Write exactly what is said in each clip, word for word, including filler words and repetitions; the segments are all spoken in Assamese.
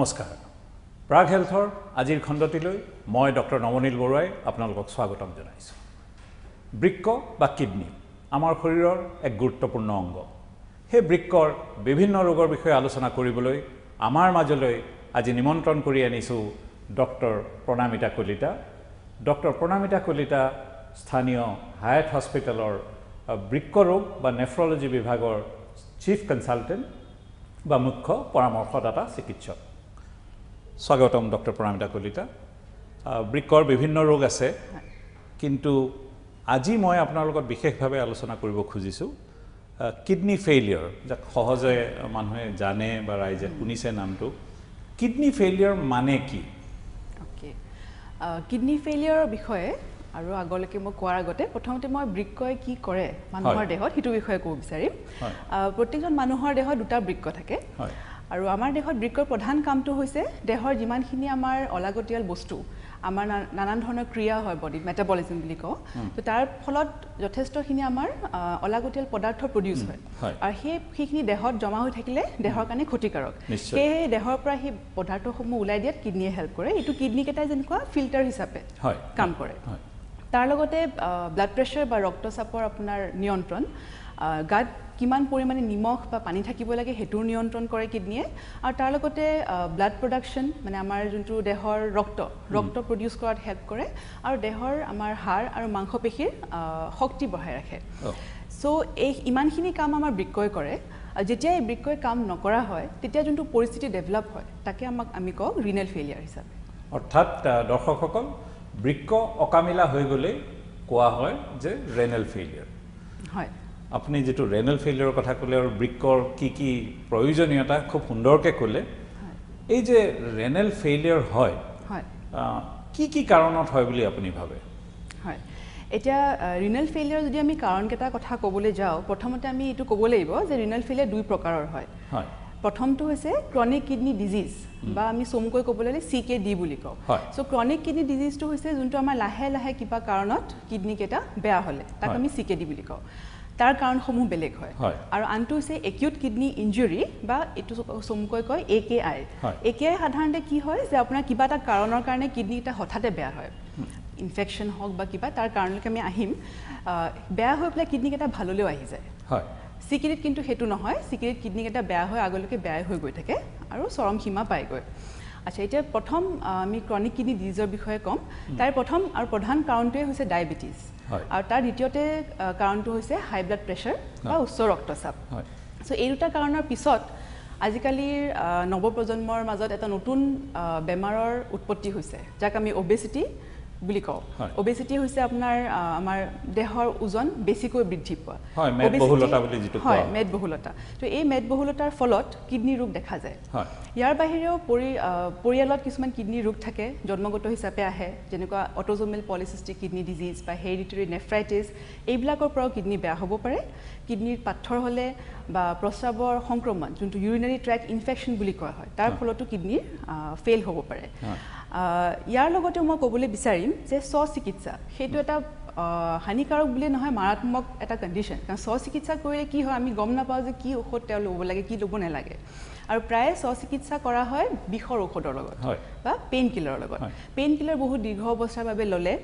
নমস্কাৰ প্ৰাগ হেলথৰ আজিৰ খণ্ডটিলৈ মই ডক্টৰ নমনিল বৰুৱাই আপোনালোকক স্বাগতম জনাইছো বৃক্ক বা কিডনি আমাৰ শৰীৰৰ এক গুৰুত্বপূৰ্ণ অংগ হে বৃক্কৰ বিভিন্ন ৰোগৰ বিষয়ে আলোচনা কৰিবলৈ আমাৰ মাজলৈ আজি নিমন্ত্ৰণ কৰি আনিছো ডক্টৰ প্ৰণামিতা কলিতা ডক্টৰ প্ৰণামিতা কলিতা স্থানীয় হায়াত হস্পিটেলৰ বৃক্ক ৰোগ বা নেফ্ৰলজি বিভাগৰ চিফ কনসালটেন্ট বা মুখ্য পৰামৰ্শদাতা চিকিৎসক স্বাগতম ডক্টৰ প্ৰণামিতা কলিতা বৃক্কৰ বিভিন্ন ৰোগ আছে কিন্তু আজি মই আপোনাৰ লগত বিশেষভাৱে আলোচনা কৰিব খুজিছো কিডনি ফেইলিয়ৰ যাক সহজে মানুহে জানে বা ৰাইজে শুনিছে নামটো কিডনি ফেইলিয়ৰ মানে কি ওকে কিডনি ফেইলিয়ৰৰ বিষয়ে আৰু আগলৈকে মই কোৱাৰ আগতে প্ৰথমতে মই বৃক্কই কি কৰে মানুহৰ দেহত হিটো বিষয়ে ক'ব বিচাৰিম প্ৰত্যেকজন মানুহৰ দেহত দুটা বৃক্ক থাকে আৰু আমাৰ দেহত বৃক্কৰ প্ৰধান কামটো হৈছে দেহৰ যিমানখিনি আমাৰ অলাগতিয়াল বস্তু আমাৰ নানান ধৰণৰ ক্ৰিয়া হয় বডি মেটাবলিজম বুলি কও তো তাৰ ফলত যথেষ্টখিনি আমাৰ অলাগতিয়াল পদাৰ্থ প্ৰডিউস হয় আৰু সেইখিনি দেহত জমা হৈ থাকিলে দেহৰ কাৰণে ক্ষতিকাৰক সেই দেহৰ পৰা সেই পদাৰ্থসমূহ ওলাই দিয়াত কিডনিয়ে হেল্প কৰে এটো কিডনি কেটাই যেনেকুৱা ফিল্টাৰ হিচাপে কাম কৰে তাৰ লগতে ব্লাড প্ৰেছাৰ বা ৰক্তচাপৰ আপোনাৰ নিয়ন্ত্ৰণ গাত কিমান পৰিমাণে নিমখ বা পানী থাকিব লাগে হেতু নিয়ন্ত্ৰণ কৰে কিডনিয়ে আৰু তাৰ লগতে ব্লাড প্ৰডাকচন মানে আমাৰ যোনটো দেহৰ ৰক্ত ৰক্ত প্ৰডিউস কৰাত হেল্প কৰে আৰু দেহৰ আমাৰ হাড় আৰু মাংসপেশীৰ শক্তি বঢ়াই ৰাখে সো এই ইমানখিনি কাম আমাৰ বৃক্কই কৰে যেতিয়া এই বৃক্কই কাম নকৰা হয় তেতিয়া যোনটো পৰিস্থিতি ডেভেলপ হয় তাকে আমাক আমি কওঁ ৰিনেল ফেইলিয়াৰ হিচাপে অৰ্থাৎ দৰ্শকসকল বৃক্ক অকামিলা হৈ গলে কোৱা হয় যে ৰেনাল ফেইলিয়াৰ হয় আপনি যেটো ৰেনাল ফেইলিয়াৰৰ কথা কলে আৰু বৃক্কৰ কি কি প্ৰয়োজনীয়তা খুব সুন্দৰকে কলে এই যে ৰেনাল ফেইলিয়াৰ হয় হয় কি কি কাৰণত হয় বুলি আপুনি ভাবে হয় এটা ৰিনাল ফেইলিয়াৰ যদি আমি কাৰণ কেটা কথা কবলৈ যাও প্ৰথমতে আমি এটো কবলৈব যে ৰিনাল ফেইলিয়াৰ দুই প্ৰকাৰৰ হয় হয় প্ৰথমটো হৈছে ক্ৰনিক কিডনি ডিজিজ বা আমি সোমকৈ কবলৈলে সিকেডি বুলি কও সো ক্ৰনিক কিডনি ডিজিজটো হৈছে যোনটো আমাৰ লাহে লাহে কিবা কাৰণত কিডনি কেটা বেয়া হলে তাক আমি সিকেডি বুলি কও তাৰ কাৰণসমূহ বেলেগ হয় আৰু আনটো হৈছে একিউট কিডনি ইনজুৰি বা এটো সোমকৈ কয় একেআই একেআই সাধাৰণতে কি হয় যে আপোনাৰ কিবা এটা কাৰণৰ কাৰণে কিডনিটা হঠাতে বেয়া হয় ইনফেকচন হওক বা কিবা তাৰ কাৰণলৈকে আমি আহিম বেয়া হৈ পলে কিডনি কেটা ভাললৈ আহি যায় হয় সিকেডিত কিন্তু হেতু নহয় সিকেডিত কিডনি কেটা বেয়া হৈ আগলৈকে বেয়া হৈ গৈ থাকে আৰু চৰম সীমা পাই গৈ আচ্ছা এটা প্ৰথম আমি ক্ৰনিক কিডনি ডিজিজৰ বিষয়ে কম তাৰ প্ৰথম আৰু প্ৰধান কাৰণটোৱে হৈছে ডায়াবেটিস আৰু তাৰ দ্বিতীয়তে কাৰণটো হৈছে হাই ব্লাড প্ৰেছাৰ বা উচ্চ ৰক্তচাপ হয় সো এই দুটা কাৰণৰ পিছত আজিকালি নৱপ্ৰজন্মৰ মাজত এটা নতুন বেমাৰৰ উৎপত্তি হৈছে যাক আমি obesity বুলি কও obesity হৈছে আপোনাৰ আমাৰ দেহৰ ওজন বেছিকৈ বৃদ্ধি পোৱা হয় মেদবহুলতা বুলি যেটো কোৱা হয় মেদবহুলতা তো এই মেদবহুলতাৰ ফলত কিডনি ৰোগ দেখা যায় হয় ইয়াৰ বাহিৰেও পৰিয়ালত কিছুমান কিডনি ৰোগ থাকে জন্মগত হিচাপে আহে যেনেকুৱা অটোজোমেল পলিসিস্টিক কিডনি ডিজিজ বা হেৰিডিটৰী নেফ্ৰাইটিছ এইবিলাকৰ পৰা কিডনি বেয়া হ'ব পাৰে কিডনিৰ পাথৰ হলে বা প্ৰস্ৰাৱৰ সংক্ৰমণ যোনটো ইউৰিনাৰী ট্ৰেক ইনফেকচন বুলি কোৱা হয় তাৰ ফলতো কিডনি ফেইল হ'ব পাৰে ইয়াৰ লগতে মই কবলৈ বিচাৰিম যে স্বচিকিৎসা সেইটো এটা হানিকাৰক বুলি নহয় মাৰাত্মক এটা কণ্ডিশ্যন কাৰণ স্বচিকিৎসা কৰিলে কি হয় আমি গম নাপাওঁ যে কি ঔষধ তেওঁ ল'ব লাগে কি ল'ব নালাগে আৰু প্ৰায় স্বচিকিৎসা কৰা হয় বিষৰ ঔষধৰ লগত বা পেইন কিলাৰৰ লগত পেইন কিলাৰ বহুত দীৰ্ঘ অৱস্থাৰ বাবে ল'লে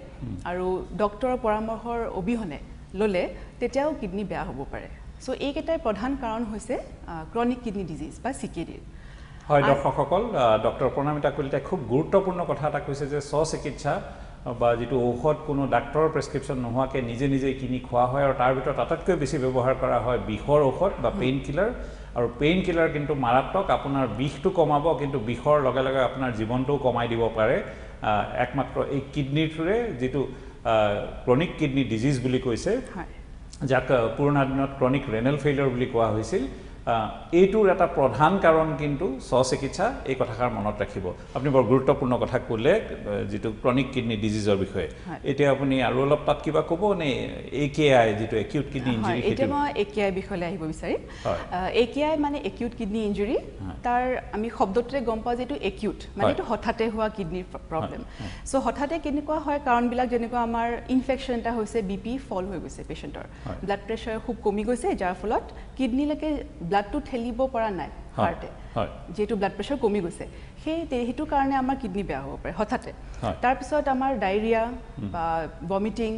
আৰু ডক্টৰৰ পৰামৰ্শৰ অবিহনে ল'লে তেতিয়াও কিডনি বেয়া হ'ব পাৰে সো এইকেইটাই প্ৰধান কাৰণ হৈছে ক্ৰনিক কিডনি ডিজিজ বা সিকেডি হয় দৰ্শকসকল ডক্টৰ প্ৰণামিতা কলিতাই খুব গুৰুত্বপূৰ্ণ কথা এটা কৈছে যে স্বচিকিৎসা বা যেটো ঔষধ কোনো ডাক্তৰৰ প্ৰেছক্ৰিপচন নহোৱাকে নিজে নিজে কিনি খোৱা হয় আৰু তাৰ ভিতৰত আটাইতকৈ বেছি ব্যৱহাৰ কৰা হয় বিষৰ ঔষধ বা পেইন কিলাৰ আৰু পেইন কিলাৰ কিন্তু মাৰাত্মক আপোনাৰ বিষটো কমাব কিন্তু বিষৰ লগে লগে আপোনাৰ জীৱনটো কমাই দিব পাৰে একমাত্ৰ এই কিডনিটোৰে যেটো ক্ৰনিক কিডনি ডিজিজ বুলি কৈছে হয় যাক পুৰণা দিনত ক্ৰনিক ৰেনাল ফেইলিয়াৰ বুলি কোৱা হৈছিল এইটোৰ এটা প্ৰধান কাৰণ কিন্তু স্বচিকিৎসা এই কথাৰ মনত ৰাখিব আপুনি বৰ গুৰুত্বপূৰ্ণ কথা ক'লে যেটো ক্ৰনিক কিডনি ডিজিজৰ বিষয়ে এতিয়া আপুনি আৰু অলপ তাত কিবা ক'ব নে একেআই যেটো একিউট কিডনি ইনজুৰি সেইটো এটা মই একেআই বিষয়ে আহিব বিচাৰিম একেআই মানে একিউট কিডনি ইনজুৰি তাৰ আমি শব্দটোৰে গম পাওঁ যেটো একিউট মানে এটো হঠাতে হোৱা কিডনি প্ৰবলেম সো হঠাতে কেনেকুৱা হয় কাৰণবিলাক যেনেকুৱা আমাৰ ইনফেকচন এটা হৈছে বিপি ফল হৈ গৈছে পেশেন্টৰ ব্লাড প্ৰেছাৰ খুব কমি গৈছে যাৰ ফলত কিডনিলৈকে blood to thelibo para nai heart e blood pressure komi goise he hetu karone amar kidney beya hobo pare hotate tar pisot amar diarrhea ba vomiting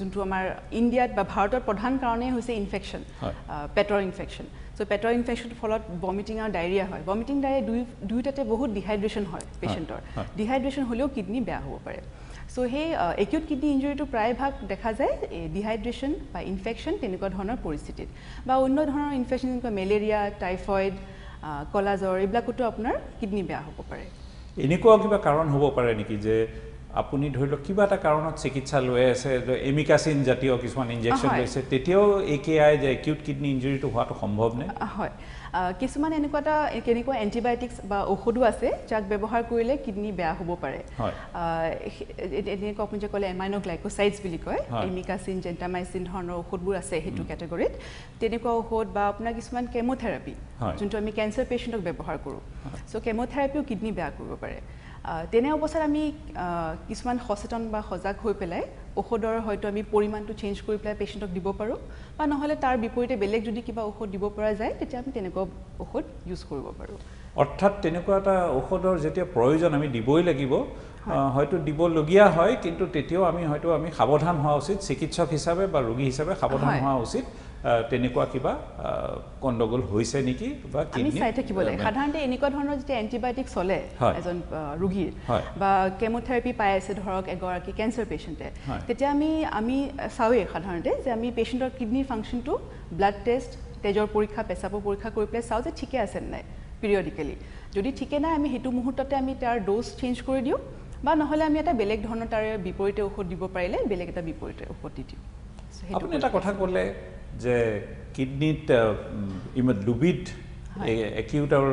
juntu amar India ba bharator pradhan karone hoise infection petor infection so petor infection folot vomiting and diarrhea hoy vomiting diarrhea dui tate bahut dehydration hoy patient or dehydration holeo kidney beya hobo pare so he uh, acute kidney injury to pray bhag dekha jay eh, dehydration by infection teneko dhonor poristhiti ba onno dhonor infection like malaria typhoid uh, kola jor ebla kutu apnar kidney beya hobo pare eneko kiba karon hobo pare niki je apuni dhoilo kiba ta karonot chikitsa loe ase amikacin jatiyo kisman injection loise tetio aki je acute kidney injury to howa to sombhob ne hoy কিছুমান এনেকুৱাটা কেনেকুৱা এন্টিবায়োটিক্স বা ঔষধো আছে যাক ব্যৱহাৰ কৰিলে কিডনি বেয়া হ'ব পাৰে এনেকুৱা আপুনি যে ক'লে এমাইনোগ্লাইকোসাইডস বুলি কয় এমিকাচিন জেন্টামাইচিন ধৰণৰ ঔষধবোৰ আছে হেতু কেটাগৰীত তেনেকুৱা ঔষধ বা আপোনাৰ কিছুমান কেমোথেৰাপি যোনটো আমি কেন্সাৰ পেশেন্টক ব্যৱহাৰ কৰোঁ সো কেমোথেৰাপিও কিডনি বেয়া কৰিব পাৰে তেনে অৱস্থাত আমি কিছুমান সচেতন বা সজাগ হৈ পেলাই ঔষধৰ হয়তো আমি পৰিমাণটো চেঞ্জ কৰি পেলাই পেশেন্টক দিব পাৰো বা নহলে তাৰ বিপৰীতে বেলেগ যদি কিবা ঔষধ দিব পৰা যায় তেতিয়া আমি তেনেকুৱা ঔষধ ইউজ কৰিব পাৰো অৰ্থাৎ তেনেকুৱা এটা ঔষধৰ যেতিয়া প্ৰয়োজন আমি দিবই লাগিব হয়তো দিব লগিয়া হয় কিন্তু তেতিয়াও আমি হয়তো আমি সাবধান হোৱা উচিত চিকিৎসক হিচাপে বা ৰোগী হিচাপে সাবধান হোৱা উচিত তেনেকুৱা কিবা কণ্ডগল হৈছে নেকি বা কিডনি আমি চাই থাকিব লাগে সাধাৰণতে এনেকুৱা ধৰণৰ যে এন্টিবায়োটিক চলে এজন ৰোগীৰ বা কেমোথেৰাপি পাই আছে ধৰক এগৰাকী কেন্সাৰ পেশেন্টে তেতিয়া আমি আমি চাওয়ে সাধাৰণতে যে আমি পেশেন্টৰ কিডনি ফাংচনটো ব্লাড টেষ্ট তেজৰ পৰীক্ষা পেচাব পৰীক্ষা কৰি পেলাই চাও যে ঠিকে আছে নাই পিৰিয়ডিকেলি যদি ঠিকে নাই আমি হেতু মুহূৰ্ততে আমি তাৰ ড'জ চেঞ্জ কৰি দিও বা নহলে আমি এটা বেলেগ ধৰণৰ তাৰ বিপৰীতে ঔষধ দিব পাৰিলে বেলেগ এটা বিপৰীতে ঔষধ দি দিও আপুনি এটা কথা ক'লে যে কিডনিত ইমা লুবিড একিউট আৰু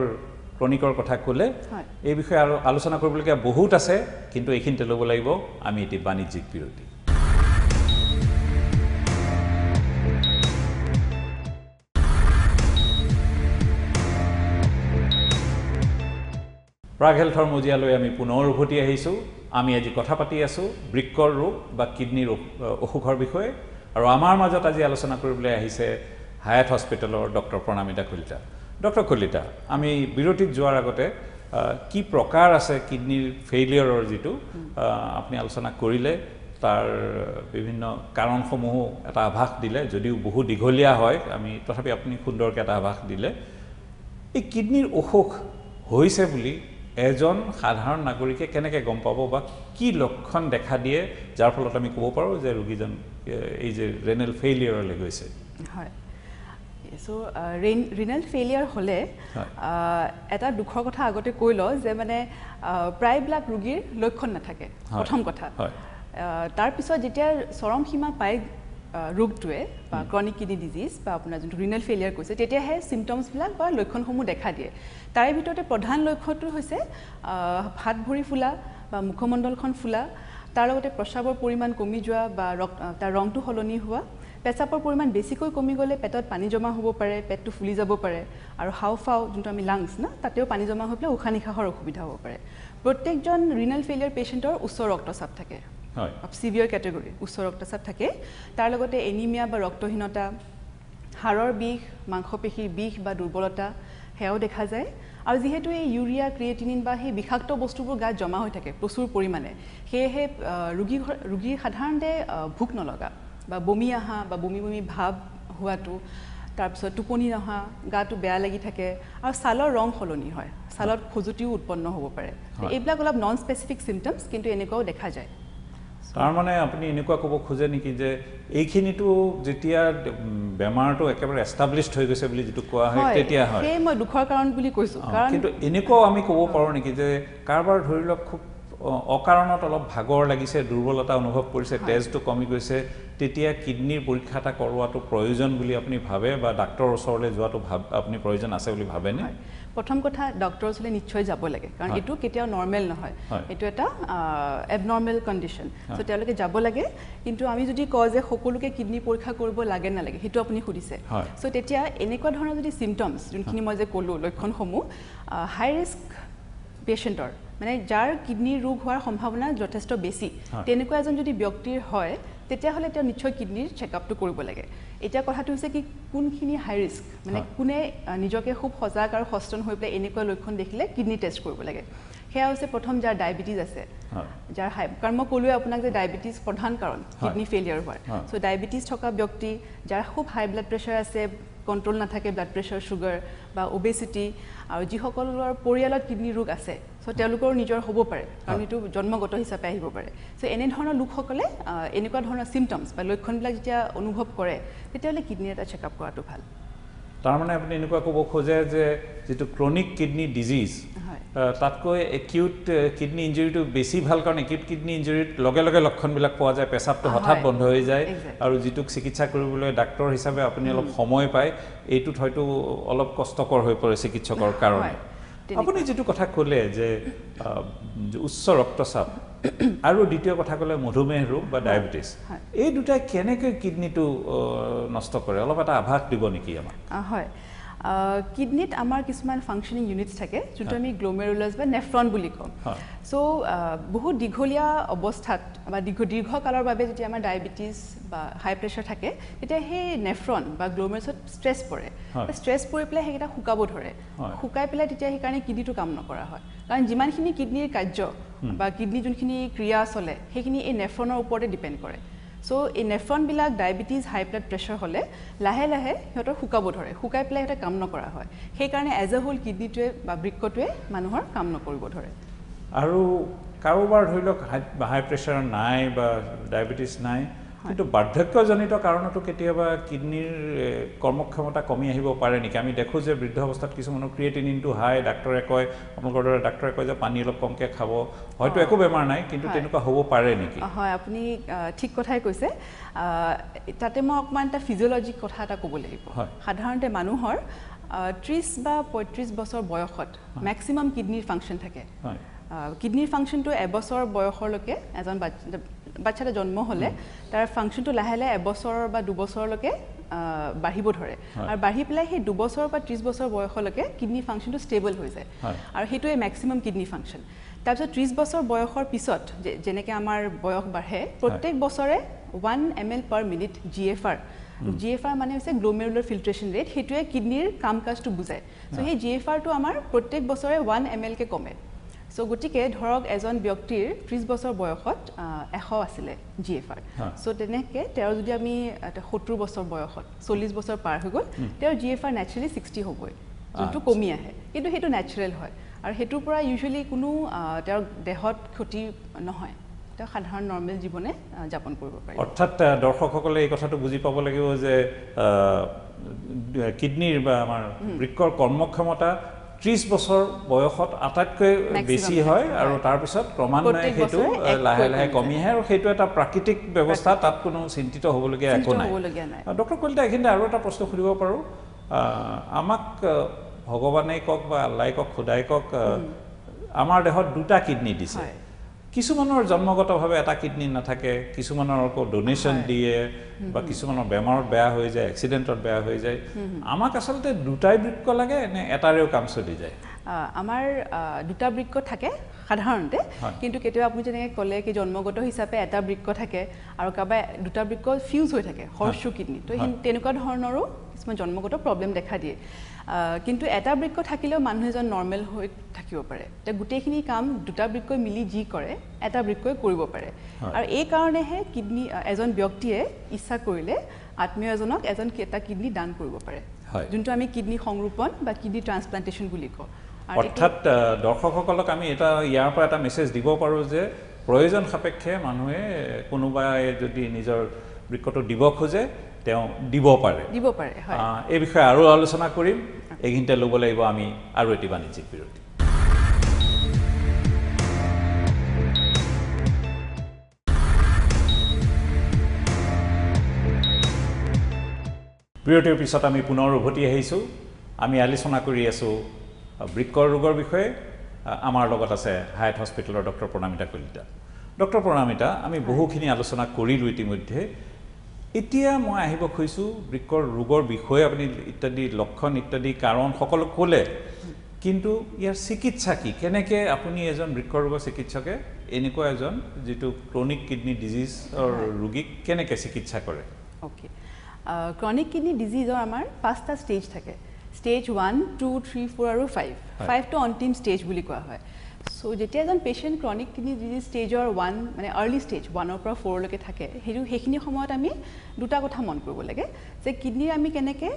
ক্ৰনিকৰ কথা ক'লে এই বিষয়ে আৰু আলোচনা কৰিবলৈ বহুত আছে কিন্তু এইখিনিতে ল'ব লাগিব আমি এটি বাণিজ্যিক বিৰতি প্ৰাগেলথৰ মজিয়ালৈ আমি পুনৰ উভতি আহিছো আমি আজি কথা পাতি আছো বৃক্কৰ ৰোগ বা কিডনি ৰোগ অসুখৰ বিষয়ে আৰু আমাৰ মাজত আজি আলোচনা কৰিবলৈ আহিছে হায়াত হস্পিটেলৰ ডক্টৰ প্ৰণামিতা কলিতা ডক্টৰ কলিতা আমি বিৰতিত যোৱাৰ আগতে কি প্ৰকাৰ আছে কিডনিৰ ফেইলিয়ৰৰ যেটো আপুনি আলোচনা কৰিলে তাৰ বিভিন্ন কাৰণসমূহ এটা আভাস দিলে যদিও বহু দীঘলীয়া হয় আমি তথাপি আপুনি সুন্দৰকৈ এটা আভাস দিলে এই কিডনিৰ অসুখ হৈছে বুলি এজন সাধাৰণ নাগৰিকে কেনেকৈ গম পাব বা কি লক্ষণ দেখা দিয়ে যাৰ ফলত আমি ক'ব পাৰো যে ৰোগীজন এই যে ৰেনাল ফেইলিয়ৰ লৈ গৈছে হয় সো ৰেনাল ফেইলিয়ৰ হলে এটা দুখৰ কথা আগতে কৈ ল যে মানে প্ৰায়বিলাক ৰোগীৰ লক্ষণ নাথাকে প্ৰথম কথা তাৰ পিছত যেতিয়া চৰম সীমা পায় ৰোগটোৱে বা ক্ৰনিক কিডনি ডিজিজ বা আপোনাৰ যোনটো ৰিনাল ফেইলিয়াৰ কৈছে তেতিয়াহে সিম্পটমস বিলাক বা লক্ষণসমূহ দেখা দিয়ে তাৰে ভিতৰতে প্ৰধান লক্ষণটো হৈছে হাত ভৰি ফুলা বা মুখমণ্ডলখন ফুলা তাৰ লগতে প্ৰস্ৰাৱৰ পৰিমাণ কমি যোৱা বা তাৰ ৰংটো সলনি হোৱা পেচাবৰ পৰিমাণ বেছিকৈ কমি গলে পেটত পানী জমা হ'ব পাৰে পেটটো ফুলি যাব পাৰে আৰু হাওফাও যোনটো আমি লাংছ না তাতেও পানী জমা হৈ পেলাই উশাহ নিশাহৰ অসুবিধা হ'ব পাৰে প্ৰত্যেকজন ৰিনাল ফেইলিয়াৰ পেশেন্টৰ উচ্চ ৰক্তচাপ থাকে হয় সিভিয়াৰ ক্যাটাগৰি উচ্চ ৰক্তচাপ থাকে তাৰ লগতে এনিমিয়া বা ৰক্তহীনতা হাড়ৰ বিষ মাংসপেশীৰ বিষ বা দুৰ্বলতা হেও দেখা যায় আৰু যেহেতু এই ইউৰিয়া ক্ৰিয়েটিনিন বা হে বিষাক্ত বস্তুবোৰ গাত জমা হৈ থাকে প্ৰচুৰ পৰিমাণে হে হে ৰোগী ৰোগী সাধাৰণতে ভুক নলগা বা বমি আহা বা বমি বমি ভাব হোৱাটো তাৰ পিছত টোপনি নহা গাটো বেয়া লাগি থাকে আৰু ছালৰ ৰং সলনি হয় ছালত খজুতিও উৎপন্ন হ'ব পাৰে এইবিলাক অলপ নন স্পেসিফিক সিম্পটমস কিন্তু এনেকুৱাও দেখা যায় তাৰ মানে আপুনি এনেকুৱা ক'ব খোজে নেকি যে এইখিনিটো যেতিয়া বেমাৰটো একেবাৰে এস্টাবলিশড হৈ গৈছে বুলি যেটো কোৱা হয় তেতিয়া হয় সেই মই দুখৰ কাৰণ বুলি কৈছো কাৰণ কিন্তু এনেকুৱা আমি ক'ব পাৰো নেকি যে কাৰবাৰ ধৰি লওক খুব অকাৰণত অলপ ভাগৰ লাগিছে দুৰ্বলতা অনুভৱ কৰিছে তেজটো কমি গৈছে তেতিয়া কিডনিৰ পৰীক্ষাটা কৰোৱাটো প্ৰয়োজন বুলি আপুনি ভাবে বা ডাক্তৰৰ ওচৰলৈ যোৱাটো আপুনি প্ৰয়োজন আছে বুলি ভাবে নে প্ৰথম কথা ডক্টৰ ওচৰলৈ নিশ্চয় যাব লাগে কাৰণ এটো কেতিয়াও নরমাল নহয় এটো এটা এবনরমাল কন্ডিশন সো তেওঁলোকে যাব লাগে কিন্তু আমি যদি কয় যে সকলোকে কিডনি পৰীক্ষা কৰিব লাগে না লাগে হেতু আপুনি খুদিছে সো তেতিয়া এনেকুৱা ধৰণৰ যদি সিম্পটমস যোনখিনি মই যে ক'লো লক্ষণসমূহ হাই ৰিস্ক পেশেন্টৰ মানে যাৰ কিডনি ৰোগ হোৱাৰ সম্ভাৱনা যথেষ্ট বেছি তেনেকুৱা এজন যদি ব্যক্তিৰ হয় তেতিয়াহলে এটা নিশ্চয় কিডনিৰ চেকআপটো কৰিব লাগে এটা কথাটো হৈছে কি কোনখিনি হাই ৰিস্ক মানে কোনে নিজকে খুব সজাগ আৰু সচেতন হৈ পলে এনেকৈ লক্ষণ দেখিলে কিডনি টেষ্ট কৰিব লাগে হেয়া হৈছে প্ৰথম যাৰ ডায়াবেটিস আছে যাৰ কৰ্ম কলুৱে আপোনাক যে ডায়াবেটিস প্ৰধান কাৰণ কিডনি ফেলিয়াৰ হয় সো ডায়াবেটিস থকা ব্যক্তি যাৰ খুব হাই ব্লাড প্ৰেছাৰ আছে কন্ট্ৰোল না থাকে ব্লাড প্ৰেছাৰ সুগাৰ বা ওবেসিটি আৰু যি সকলৰ পৰিয়ালত কিডনি ৰোগ আছে সো তেওঁলোকৰ নিজৰ হ'ব পাৰে কাৰণ এটো জন্মগত হিচাপে আহিব পাৰে সো এনে ধৰণৰ লোকসকলে এনেকুৱা ধৰণৰ সিম্পটমস বা লক্ষণবিলাক যেতিয়া অনুভৱ কৰে তেতিয়ালে কিডনি এটা চেকআপ কৰাটো ভাল তাৰ মানে আপুনি এনেকুৱা ক'ব খোজে যে যেটো ক্ৰনিক কিডনি ডিজিজ তাতকৈ একিউট কিডনি ইনজুৰিটো বেছি ভাল কাৰণ একিউট কিডনি ইনজুৰিত লগে লগে লক্ষণবিলাক পোৱা যায় পেছাবটো হঠাৎ বন্ধ হৈ যায় আৰু যেটুক চিকিৎসা কৰিবলৈ ডাক্তৰ হিচাপে আপুনি অলপ সময় পায় এইটো হয়তো অলপ কষ্টকৰ হৈ পৰে চিকিৎসকৰ কাৰণে আপুনি যেটু কথা ক'লে যে উচ্চ ৰক্তচাপ আৰু দ্বিতীয় কথা ক'লে মধুমেহ ৰোগ বা ডায়াবেটিস এই দুটা কেনেকৈ কিডনিটো নষ্ট কৰে অলপ এটা আভাস দিব নেকি আমাৰ হয় কিডনিত আমাৰ কিছুমান ফাংশনিং ইউনিটস থাকে যেটা আমি গ্লোমেৰুলাস বা নেফ্ৰন বুলি কওঁ সো বহুত দীঘলীয়া অৱস্থাত বা দীৰ্ঘ দীৰ্ঘকালৰ বাবে যেতিয়া আমাৰ ডায়াবেটিস বা হাই প্ৰেছাৰ থাকে তেতিয়া হে নেফ্ৰন বা গ্লোমেৰুলাছত ষ্ট্ৰেছ পৰে ষ্ট্ৰেছ পৰি পেলাই হেটা হুকাব ধৰে হুকাই পেলাই তেতিয়া হে কাৰণে কিডনিটো কাম নকৰা হয় কাৰণ যিমানখিনি কিডনিৰ কাৰ্য বা কিডনি যোনখিনি ক্ৰিয়া চলে হেখিনি এই নেফ্ৰনৰ ওপৰতে ডিপেন্ড কৰে সো এই নেফ্ৰন বিলাক ডায়াবেটিস হাই ব্লাড প্ৰেছাৰ হলে লাহে লাহে হেতৰ হুকাব ধৰে হুকাই পেলাই হেটা কাম নকৰা হয় সেই কাৰণে এজ এ হোল কিডনিটোৱে বা বৃক্কটোৱে মানুহৰ কাম নকৰিব ধৰে আৰু কাৰোবাৰ হইলক হাই প্ৰেছাৰ নাই বা ডায়াবেটিস নাই কিন্তু বাৰ্ধক্যজনিত কাৰণটো কেতিয়াবা কিডনিৰ কৰ্মক্ষমতা কমি আহিব পাৰে নেকি আমি দেখো যে বৃদ্ধ অৱস্থাত কিছুমানৰ ক্ৰিয়েটিনিনটো হাই ডাক্তৰে কয় আপোনালোকৰ দৰে ডাক্তৰে কয় যে পানী অলপ কমকে খাব হয়তো একো বেমাৰ নাই কিন্তু তেনেকুৱা হ'ব পাৰে নেকি হয় আপুনি ঠিক কথাই কৈছে তাতে মই অকমান এটা ফিজিওলজি কথা এটা ক'ব লাগিব সাধাৰণতে মানুহৰ ত্ৰিশ বা পঁয়ত্ৰিশ বছৰ বয়সত ম্যাক্সিমাম কিডনিৰ ফাংচন থাকে কিডনিৰ ফাংচনটো এবছৰ বয়সৰ লকে এজন বাচ্চাটা জন্ম হলে তাৰ ফাংশনটো লাহেলে এবছৰ বা দুবছৰ লকে বাঢ়িব ধৰে আৰু বাঢ়ি পেলাই হে দুবছৰ বা ত্ৰিশ বছৰ বয়স লকে কিডনি ফাংশনটো ষ্টেবল হৈ যায় আৰু হেটোৱে ম্যাক্সিমাম কিডনি ফাংশন তাৰপিছত ত্ৰিশ বছৰ বয়সৰ পিছত যেনেকৈ আমাৰ বয়স বাঢ়ে প্ৰত্যেক বছৰে এক M L per minute GFR GFR মানে হৈছে glomerular filtration rate হেটোৱে কিডনিৰ কামকাজটো বুজায় সো হে জিএফআৰ টো আমাৰ প্ৰত্যেক বছৰে এক এম এল কে কমে সো গটিকে ধৰক এজন ব্যক্তিৰ ত্ৰিশ বছৰ বয়সত এশ আছিল জিএফআৰ সো তেনেকে তেৰ যদি আমি সত্তৰ বছৰ বয়সত চল্লিশ বছৰ পাৰ হৈ গল তেৰ জিএফআর ন্যাচারালি ষাঠি হ'বই কিন্তু কমি আহে কিন্তু হেতু ন্যাচারাল হয় আৰু হেতুৰ পৰা ইউজুয়ালি কোনো তেৰ দেহত ক্ষতি নহয় তা সাধাৰণ নৰমাল জীবনে যাপন কৰিব পাৰি অৰ্থাৎ দৰ্শকসকলে এই কথাটো বুজি পাব লাগিব যে কিডনিৰ বা আমাৰ বৃক্কৰ কৰ্মক্ষমতা ত্ৰিশ বছৰ বয়সত আটাতকৈ বেছি হয় আৰু তাৰ পিছত ক্ৰমান্বয়ে হেতু লাহে লাহে কমি আহে আৰু হেতু এটা প্ৰাকৃতিক ব্যৱস্থা তাত কোনো চিন্তিত হ'বলগীয়া একো নাই ডক্টৰ কলিতা এখনতে আৰু এটা প্ৰশ্ন কৰিব পাৰো আমাক ভগৱানে কক বা আল্লাহই কক খোদাই কক আমাৰ দেহত দুটা কিডনি দিছে কিছুমানৰ জন্মগতভাৱে এটা কিডনি নাথাকে কিছুমানৰ আকৌ ডোনেশন দিয়ে বা কিছুমানৰ বেমাৰত বেয়া হৈ যায় এক্সিডেন্টত বেয়া হৈ যায় আমাক আসলতে দুটাই বৃক্ক লাগে নে এটাৰেও কাম চলি যায় আমাৰ দুটা বৃক্ক থাকে সাধাৰণতে কিন্তু কেতিয়াবা আপুনি যেনে ক'লে কি জন্মগত হিচাপে এটা বৃক্ক থাকে আৰু কাবা দুটা বৃক্ক ফিউজ হৈ থাকে হৰ্ষু কিডনি তো তেনেকুৱা ধৰণৰো কিছুমান জন্মগত প্ৰব্লেম দেখা দিয়ে কিন্তু এটা বৃক্ক থাকিলেও মানুহজন নৰমাল হৈ থাকিব পাৰে তে গুটেখিনি কাম দুটা বৃক্ক মিলি জি কৰে এটা বৃক্কই কৰিব পাৰে আৰু এই কাৰণে হে কিডনি এজন ব্যক্তিয়ে ইচ্ছা কৰিলে আত্মীয়জনক এজন এটা কিডনি দান কৰিব পাৰে যোনটো আমি কিডনি সংৰোপণ বা কিডনি ট্ৰান্সপ্লান্টেশন বুলি কওঁ অৰ্থাৎ দৰ্শকসকলক আমি এটা ইয়াৰ পৰা এটা মেসেজ দিব পাৰো যে প্ৰয়োজন সাপেক্ষে মানুহে কোনোবাই যদি নিজৰ বৃক্কটো দিব খোজে তেও দিব পারে দিব পারে হ্যাঁ এই বিষয়ে আরো আলোচনা করিম এগিনটা লব লাগিব আমি আৰু এটি বাণিজ্যিক বিৰতি বিৰতিৰ পিছত আমি পুনৰ উভতি আহিছো আমি আলোচনা কৰি আছো বৃক্কৰ ৰোগৰ বিষয়ে আমাৰ লগত আছে হাইট হস্পিটেলৰ ডক্টৰ প্ৰণামিতা কলিতা ডক্টৰ প্ৰণামিতা আমি বহুখিনি আলোচনা কৰিলো ইতিমধ্যে এতিয়া মই আহিব খুজিছো বৃক্কৰ ৰোগৰ বিষয়ে আপুনি ইত্যাদি লক্ষণ ইত্যাদি কাৰণ সকলো ক'লে কিন্তু ইয়াৰ চিকিৎসা কি কেনেকৈ আপুনি এজন বৃক্কৰ ৰোগৰ চিকিৎসকে এনেকুৱা এজন যেটো ক্ৰনিক কিডনি ডিজিজ অৰ ৰোগীক কেনেকে চিকিৎসা কৰে ওকে ক্ৰনিক কিডনি ডিজিজৰ আমাৰ পাঁচটা স্টেজ থাকে stage one two three four আৰু five five টো অন্তিম স্টেজ বুলি কোৱা হয় সো যেতিয়া এজন পেশেন্ট ক্ৰনিক কিডনি ডিজিজ স্টেজৰ one মানে আৰ্লি স্টেজ one পৰা four লৈকে থাকে হেৰু হেখিনি সময়ত আমি দুটা কথা মন কৰিব লাগে যে কিডনি আমি কেনেকে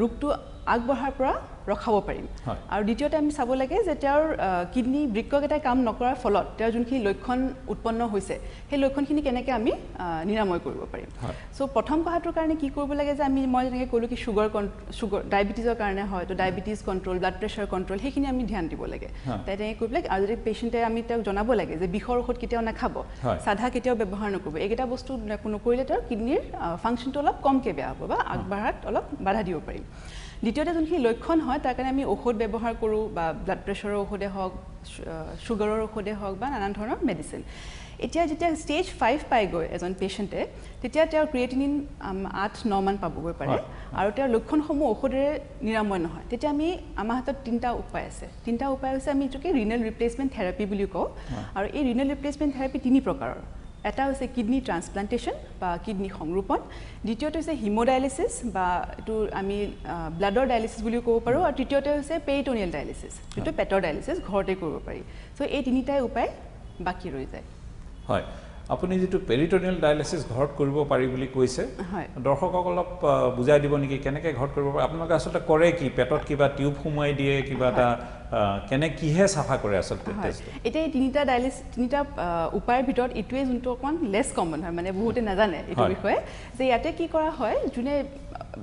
ৰূপটো আগবঢ়াৰ পৰা ৰখাব পাৰিম আৰু দ্বিতীয়তে আমি চাব লাগে যে তেওঁৰ কিডনি বৃক্ককেটা কাম নকৰাৰ ফলত তেওঁৰ যোনখিনি লক্ষণ উৎপন্ন হৈছে সেই লক্ষণখিনি কেনেকে আমি নিৰাময় কৰিব পাৰিম সো প্ৰথম কথাটোৰ কাৰণে কি কৰিব লাগে যে আমি মই যেনেকৈ ক'লো কি সুগাৰ সুগাৰ ডায়াবেটিছৰ কাৰণে হয় তো diabetes control blood pressure control সেইখিনি আমি ধ্যান দিব লাগে তাতে কৈব লাগে আৰু যদি পেশেন্টে আমি তেওঁক জনাব লাগে যে বিষৰ ঔষধ কেতিয়াও নাখাব সাধা কেতিয়াও ব্যৱহাৰ নকৰিব এইটা বস্তু নকৰিলে তেওঁৰ কিডনিৰ ফাংচনটো অলপ কমকে বেয়া হ'ব বা আগবঢ়াত অলপ বাধা দিব পাৰিম দ্বিতীয়তে যখন লক্ষণ হয় তাৰ কাৰণে আমি ঔষধ ব্যৱহাৰ কৰোঁ বা ব্লাড প্ৰেছাৰৰ ঔষধে হওক সুগাৰৰ ঔষধে হওক বা নানান ধৰণৰ মেডিচিন এতিয়া যেতিয়া স্টেজ five পাই গৈ এজন পেশেন্টে তেতিয়া তেওঁ ক্ৰিয়েটিনিন eight nine মান পাবগৈ পাৰে আৰু তেওঁৰ লক্ষণসমূহ ঔষধেৰে নিৰাময় নহয় তেতিয়া আমি আমাৰ হাতত তিনটা উপায় আছে তিনটা উপায় হৈছে আমি যকে ৰিনাল ৰিপ্লেচমেণ্ট থেৰাপি বুলি কওঁ আৰু এই ৰিনাল ৰিপ্লেচমেণ্ট থেৰাপি তিনি প্ৰকাৰৰ এটা হৈছে কিডনি ট্ৰান্সপ্লান্টেশন বা কিডনি সংৰোপণ দ্বিতীয়তে হৈছে হিমোডায়ালিসিস বা এটো আমি ব্লাডৰ ডায়ালিসিস বুলি ক'ব পাৰো আৰু তৃতীয়তে হৈছে পেৰিটোনিয়াল ডায়ালিসিস যেটো পেটৰ ডায়ালিসিস ঘৰতে কৰিব পাৰি সো এই তিনিটাই উপায় বাকি ৰৈ যায় হয় আপুনি যেটো পেৰিটোনিয়াল ডায়ালিসিস ঘৰত কৰিব পাৰি বুলি কৈছে দৰ্শকসকলক বুজাই দিব নেকি কেনেকে ঘৰত কৰিব আপোনালোকে আসলে কৰে কি পেটত কিবা টিউব হুমাই দিয়ে কিবাটা কেনে কিহে সাফা কৰে আসলতে এটা তিনিটা ডায়ালিস তিনিটা উপায়ৰ ভিতৰত ইটোৱে যোনটো অকন লেছ কমন হয় মানে বহুতে নাজানে এটো বিষয়ে যে ইয়াতে কি কৰা হয় জুনে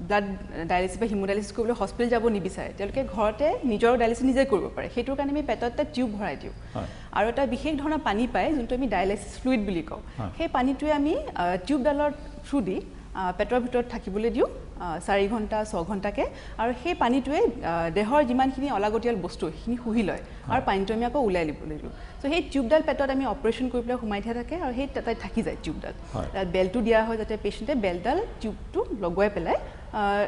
ব্লাড ডায়ালিসিস বা হিমোডায়ালিসিস কৰিবলৈ হস্পিটাল যাব নিবিচাৰে তেওঁলোকে ঘৰতে নিজৰ ডায়ালিসিস নিজে কৰিব পাৰে হেতু কাৰণে আমি পেটত এটা টিউব ভৰাই দিও আৰু এটা বিশেষ ধৰণৰ পানী পায় যোনটো আমি ডায়ালিসিস ফ্লুইড বুলি কওঁ সেই পানীটোৱে আমি টিউব ডালৰ থ্ৰু দি পেটৰ ভিতৰত থাকিবলৈ দিও four ঘন্টা six ঘন্টাকে আৰু সেই পানীটোৱে দেহৰ যিমানখিনি অলাগতিয়াল বস্তু খিনি হুহি লয় আৰু পানীটো আমি আকৌ উলাই লিবলৈ দিও সো সেই টিউবডাল পেটত আমি অপাৰেচন কৰিবলৈ হুমাই থা থাকে আৰু সেই তাতে থাকি যায় টিউবডাল তাত বেলটো দিয়া হয় যাতে পেশেন্টে বেলডাল টিউবটো লগাই পেলাই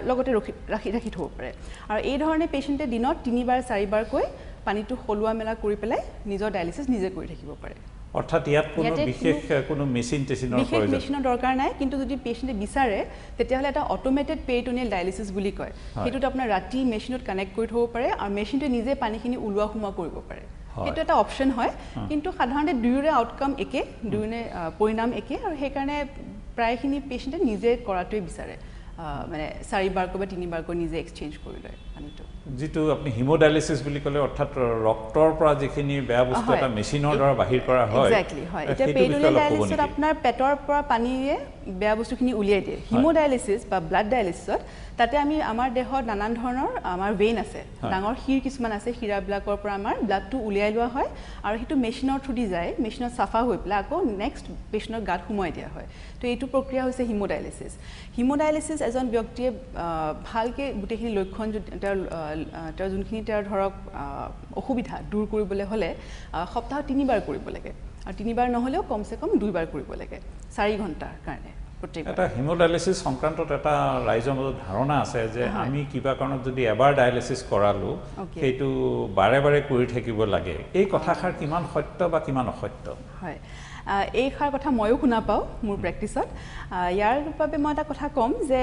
লগতে ৰাখি ৰাখি থব পাৰে আৰু এই ধৰণে পেশেন্টে দিনত তিনিবাৰ চাৰিবাৰ কৈ পানীটো হলুৱা মেলা কৰি পেলাই নিজৰ ডায়ালিসিস নিজে কৰি থাকিব পাৰে অৰ্থাৎ ইয়াত কোনো বিশেষ কোনো মেশিন টেশিনৰ প্ৰয়োজন বিশেষ মেশিনৰ দৰকাৰ নাই কিন্তু যদি পেশেন্টে বিচাৰে তেতিয়াহলে এটা অটোমেটেড পেৰিটোনিয়াল ডায়ালিসিস বুলি কয় হেতুত আপোনাৰ ৰাতি মেশিনত কানেক্ট কৰি থব পাৰে আৰু মেশিনটো নিজে পানীখিনি উলুৱা হুমা কৰিব পাৰে হেতু এটা অপচন হয় কিন্তু সাধাৰণতে দুয়োৰে আউটকাম একে দুয়োৰে পৰিণাম একে আৰু সেই কাৰণে প্ৰায়খিনি পেশেন্টে নিজে কৰাটোই বিচাৰে মানে চাৰিবাৰ কবা তিনিবাৰ কৈ নিজে এক্সচেঞ্জ কৰি লয় পানীটো যেটো আপনি হিমোডায়ালিসিস বুলি কলে অৰ্থাৎ ৰক্তৰ পৰা যেখিনি বেয়া বস্তু এটা মেশিনৰ দ্বাৰা বাহিৰ কৰা হয় এক্স্যাক্টলি হয় এটা পেৰিটোনিয়াল ডায়ালিসিসত আপোনাৰ পেটৰ পৰা পানীয়ে বেয়া বস্তুখিনি উলিয়াই দিয়ে হিমোডায়ালিসিস বা ব্লাড ডায়ালিসিসত তাতে আমি আমাৰ দেহৰ নানান ধৰণৰ আমাৰ ভেইন আছে ডাঙৰ হিৰ কিমান আছে হিৰা ব্লাকৰ পৰা আমাৰ ব্লাডটো উলিয়াই লোৱা হয় আৰু সেইটো মেশিনৰ থুদি যায় মেশিনত সাফা হৈ প্লাক আকৌ নেক্সট পেশেন্টৰ গাত হুমাই দিয়া হয় তো এইটো প্ৰক্ৰিয়া হৈছে হিমোডায়ালিসিস হিমোডায়ালিসিস এজন ব্যক্তিয়ে ভালকে গুটেখিনি লক্ষণ তাৰ যোনখিনি তাৰ ধৰক অসুবিধা দূৰ কৰিবলৈ হলে সপ্তাহত তিনিবাৰ কৰিব লাগে আৰু তিনিবাৰ নহলেও কমসে কম দুইবাৰ কৰিব লাগে four ঘন্টাৰ কাৰণে প্ৰত্যেকবাৰ এটা হিমোডায়ালিসিস সংক্ৰান্তত এটা ৰাইজৰ মাজত ধাৰণা আছে যে আমি কিবা কাৰণত যদি এবাৰ ডায়ালিসিস কৰালো সেইটো বাৰে বাৰে কৰি থাকিব লাগে এই কথাখাৰ কিমান সত্য বা কিমান অসত্য হয় এই খাৰ কথা ময়ো শুনা পাও মোৰ প্ৰেক্টিছত ইয়াৰ বাবে মই এটা কথা কম যে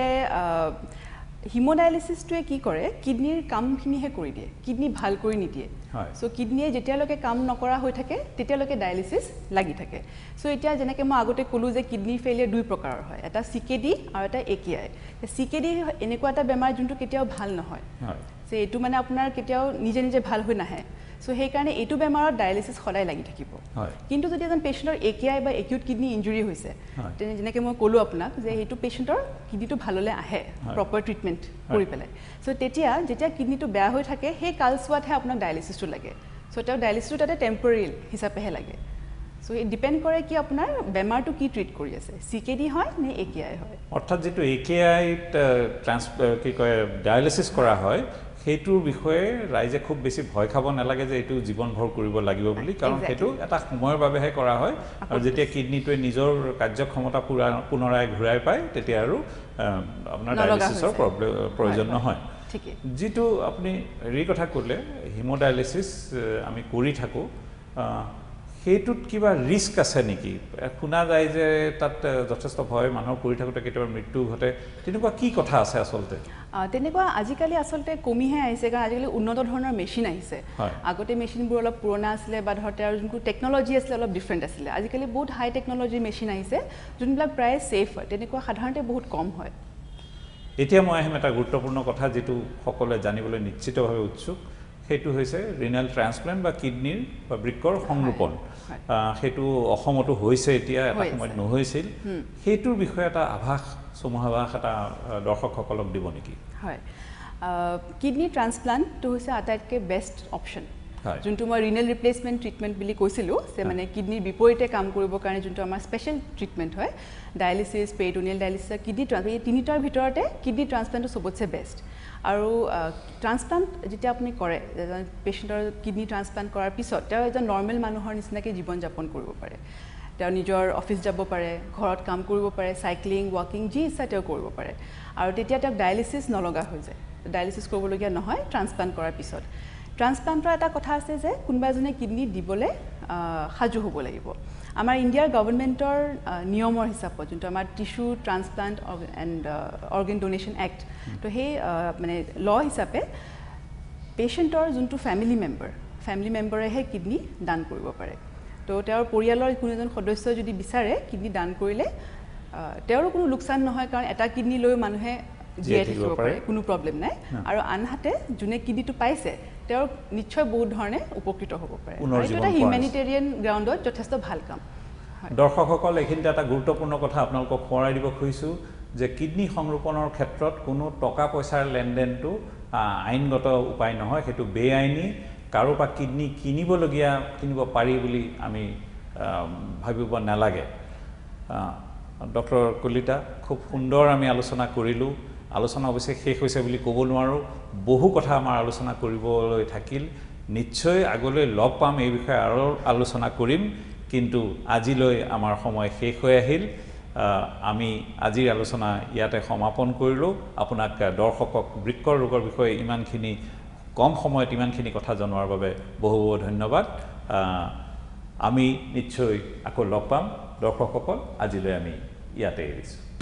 হিমোডায়ালিসিসটোৱে কি কৰে কিডনিৰ কামখিনিহে কৰি দিয়ে কিডনি ভাল কৰি নিদিয়ে সো কিডনিয়ে যেতিয়ালৈকে কাম নকৰা হৈ থাকে তেতিয়ালৈকে ডায়ালিসিস লাগি থাকে সো এতিয়া যেনেকৈ মই আগতে ক'লো যে কিডনি ফেইলিয়াৰ দুই প্ৰকাৰৰ হয় এটা সিকেডি আৰু এটা একিআই সিকেডি এনেকুৱা এটা বেমাৰ যোনটো কেতিয়াও ভাল নহয় সে এটো মানে আপোনাৰ কেতিয়াও নিজে নিজে ভাল হৈ নাহে সো সেই কাৰণে এটো বেমাৰত ডায়ালিসিস সদায় লাগি থাকিব কিন্তু যদি এজন পেশেন্টৰ একিআই বা একিউট কিডনি ইনজুৰি হৈছে তেনেকৈ মই ক'লো আপোনাক যে এটো পেশেন্টৰ কিডনিটো ভাললৈ আহে প্ৰপাৰ ট্ৰিটমেন্ট কৰি পেলাই সো তেতিয়া যেতিয়া কিডনিটো বেয়া হৈ থাকে সেই কালসুৱাতহে আপোনাক ডায়ালিসিসটো লাগে সো তেও ডায়ালিসিসটো এটা টেম্পৰেৰী হিচাপেহে লাগে সো ইট ডিপেন্ড কৰে কি আপোনাৰ বেমাৰটো কি ট্ৰিট কৰি আছে সিকেডি হয় নে একিআই হয় অৰ্থাৎ যেটো একিআই কি কয় ডায়ালিসিস কৰা হয় হেতুৰ বিষয়ে ৰাইজে খুব বেছি ভয় খাব নালাগে যে এটো জীৱনভৰ কৰিব লাগিব বুলি কাৰণ হেতু এটা সময়ৰ বাবেহে কৰা হয় আৰু যেতিয়া কিডনিটোৱে নিজৰ কাৰ্যক্ষমতা পুনৰাই ঘূৰাই পায় তেতিয়া আৰু আপোনাৰ ডায়ালিসিসৰ প্ৰয়োজন নহয় ঠিক যেটো আপনি ৰি কথা কলে হিমোডায়ালিসিস আমি কৰি থাকো হেতুত কিবা ৰিস্ক আছে নাকি খুনা যায় যে তত যথেষ্ট ভয় মানহ কৰি থাকতে কেতিয়াবা মৃত্যু ঘটে তেনকুৱা কি কথা আছে আসলতে তেনকুৱা আজিকালি আসলতে কমি হে আইছে কাৰণ আজিকালি উন্নত ধৰণৰ মেচিন আইছে আগতে মেচিনবোৰ অলপ পুৰণা আছিলে বা ধৰতে আৰু যোনটো টেকনলজি আছিলে অলপ ডিফৰেন্ট আছিলে আজিকালি বহুত হাই টেকনলজি মেচিন আইছে যোনবিলাক প্ৰায় সেফ তেনকুৱা সাধাৰণতে বহুত কম হয় এতিয়া মই আহে এটা গুৰুত্বপূৰ্ণ কথা যেটো সকলোৱে জানিবলৈ নিশ্চিতভাৱে উৎসুক হেতু হৈছে ৰিনাল ট্ৰান্সপ্ল্যান্ট বা কিডনিৰ বা বৃক্কৰ সংৰোপণ হেতু অসমটো হৈছে এতিয়া এটা সময় নহৈছিল হেতুৰ বিষয়ে এটা আভাস সমভাস এটা দৰ্শকসকলক দিব নেকি হয় কিডনি ট্ৰান্সপ্ল্যান্ট টো হৈছে আটাইতকৈ বেষ্ট অপচন যোনটো মই ৰিনাল ৰিপ্লেচমেন্ট ট্ৰিটমেন্ট বুলি কৈছিলো সে মানে কিডনিৰ বিপৰীতে কাম কৰিব কাৰণে যোনটো আমাৰ স্পেশাল ট্ৰিটমেন্ট হয় dialysis peritoneal dialysis kidney transplant তিনিটাৰ ভিতৰতে কিডনি ট্ৰান্সপ্ল্যান্টটো সবতছে বেষ্ট আৰু ট্ৰান্সপ্ল্যান্ট যেতিয়া আপুনি কৰে পেশেন্টৰ কিডনি ট্ৰান্সপ্ল্যান্ট কৰাৰ পিছত তেওঁ এটা নৰ্মেল মানুহৰ নিচিনাকৈ জীৱন যাপন কৰিব পাৰে তেওঁ নিজৰ অফিচ যাব পাৰে ঘৰত কাম কৰিব পাৰে সাইক্লিং ওয়াকিং যি ইচ্ছা তেওঁ কৰিব পাৰে আৰু তেতিয়া তেওঁ ডায়ালিসিস নলগা হৈ যায় ডায়ালিসিস কৰিবলগীয়া নহয় ট্ৰান্সপ্ল্যান্ট কৰাৰ পিছত ট্ৰান্সপ্ল্যান্টৰ এটা কথা আছে যে কোনবাজনে কিডনি দিবলে হাজু হ'ব লাগিব আমাৰ ইন্ডিয়াৰ গৱৰ্ণমেন্টৰ নিয়মৰ হিচাপত যোনটো আমাৰ tissue transplant and organ donation act তো হে মানে ল হিচাপে পেশেন্টৰ যোনটো ফ্যামিলি মেম্বৰ ফ্যামিলি মেম্বৰে হে কিডনি দান কৰিব পাৰে তো তেওঁৰ পৰিয়ালৰ কোনো এজন সদস্য যদি বিচাৰে কিডনি দান কৰিলে তেওঁৰ কোনো লোকচান নহয় কাৰণ এটা কিডনি লৈ মানুহে জিয়াই থাকিব পাৰে কোনো প্ৰব্লেম নাই আৰু আনহাতে যোনে কিডনিটো পাইছে তেও নিশ্চয় বহুত ধৰণে উপকৃত হ'ব পাৰে এটা হিউম্যানিটেৰিয়ান গ্ৰাউণ্ডত যথেষ্ট ভাল কাম দৰ্শকসকল এইখিনিতে এটা গুৰুত্বপূৰ্ণ কথা আপোনালোকক খোৱাই দিব খুজিছো যে কিডনি সংৰোপণৰ ক্ষেত্ৰত কোনো টকা পইসাৰ লেনদেনটো আইনগত উপায় নহয় হেতু বেআইনী কাৰোবা কিডনি কিনিবলগিয়া কিনিব পাৰি বুলি আমি ভাবিব নালাগে ডক্টৰ কলিতা খুব সুন্দৰ আমি আলোচনা কৰিলো আলোচনা অবশ্যই শেষ হৈছে বুলি ক'ব নোৱাৰো বহু কথা আমাৰ আলোচনা কৰিবলৈ থাকিল নিশ্চয় আগলৈ লগ পাম এই বিষয়ে আৰু আলোচনা কৰিম কিন্তু আজিলৈ আমাৰ সময় শেষ হৈ আহিল আমি আজিৰ আলোচনা ইয়াতে সমাপন কৰিলো আপোনাক দৰ্শকক বৃক্ক ৰোগৰ বিষয়ে ইমানখিনি কম সময়ত ইমানখিনি কথা জনোৱাৰ বাবে বহু বহু ধন্যবাদ আমি নিশ্চয় আকৌ লগ পাম দৰ্শকসকল আজিলৈ আমি ইয়াতে এৰিছো